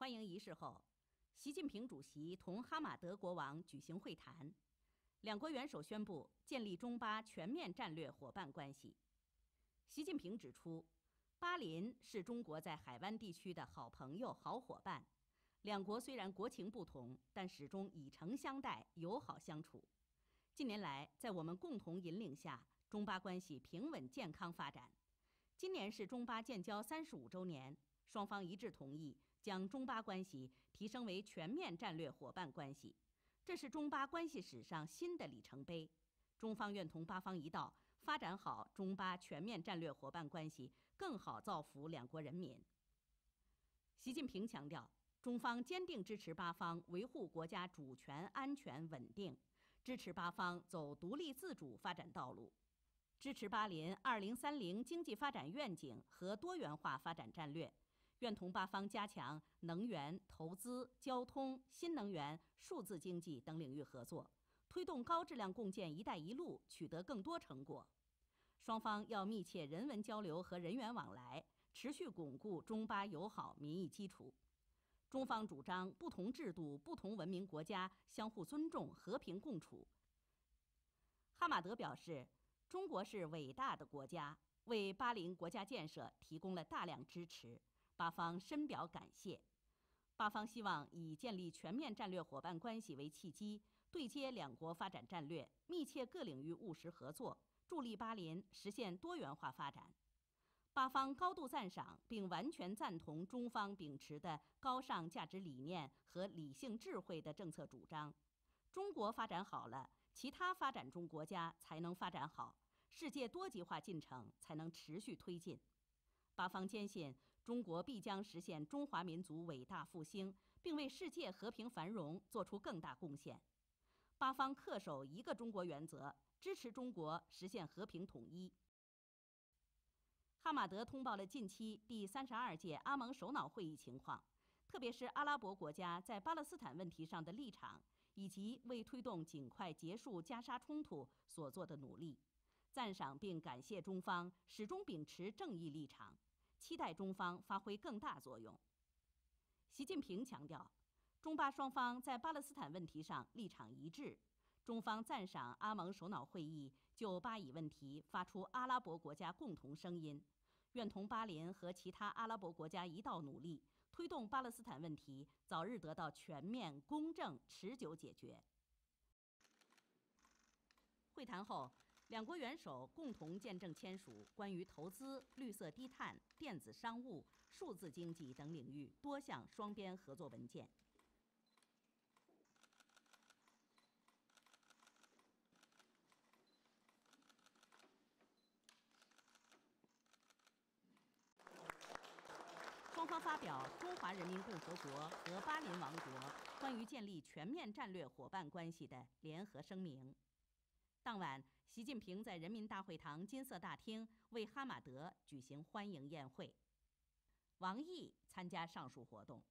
欢迎仪式后，习近平主席同哈马德国王举行会谈，两国元首宣布建立中巴全面战略伙伴关系。习近平指出，巴林是中国在海湾地区的好朋友、好伙伴。两国虽然国情不同，但始终以诚相待、友好相处。近年来，在我们共同引领下，中巴关系平稳健康发展。今年是中巴建交35周年，双方一致同意将中巴关系提升为全面战略伙伴关系，这是中巴关系史上新的里程碑。中方愿同巴方一道，发展好中巴全面战略伙伴关系，更好造福两国人民。习近平强调，中方坚定支持巴方维护国家主权、安全、稳定，支持巴方走独立自主发展道路，支持巴林2030经济发展愿景和多元化发展战略，愿同巴方加强能源、投资、交通、新能源、数字经济等领域合作。推动高质量共建“一带一路”取得更多成果，双方要密切人文交流和人员往来，持续巩固中巴友好民意基础。中方主张不同制度、不同文明国家相互尊重、和平共处。哈马德表示，中国是伟大的国家，为巴林国家建设提供了大量支持，巴方深表感谢。巴方希望以建立全面战略伙伴关系为契机，对接两国发展战略，密切各领域务实合作，助力巴林实现多元化发展。巴方高度赞赏并完全赞同中方秉持的高尚价值理念和理性智慧的政策主张。中国发展好了，其他发展中国家才能发展好，世界多极化进程才能持续推进。巴方坚信，中国必将实现中华民族伟大复兴，并为世界和平繁荣做出更大贡献。巴方恪守一个中国原则，支持中国实现和平统一。哈马德通报了近期第32届阿盟首脑会议情况，特别是阿拉伯国家在巴勒斯坦问题上的立场，以及为推动尽快结束加沙冲突所做的努力，赞赏并感谢中方始终秉持正义立场。期待中方发挥更大作用。习近平强调，中巴双方在巴勒斯坦问题上立场一致，中方赞赏阿盟首脑会议就巴以问题发出阿拉伯国家共同声音，愿同巴林和其他阿拉伯国家一道努力，推动巴勒斯坦问题早日得到全面、公正、持久解决。会谈后，两国元首共同见证签署关于投资、绿色低碳、电子商务、数字经济等领域多项双边合作文件。双方发表《中华人民共和国和巴林王国关于建立全面战略伙伴关系的联合声明》。当晚，习近平在人民大会堂金色大厅为哈马德举行欢迎宴会。王毅参加上述活动。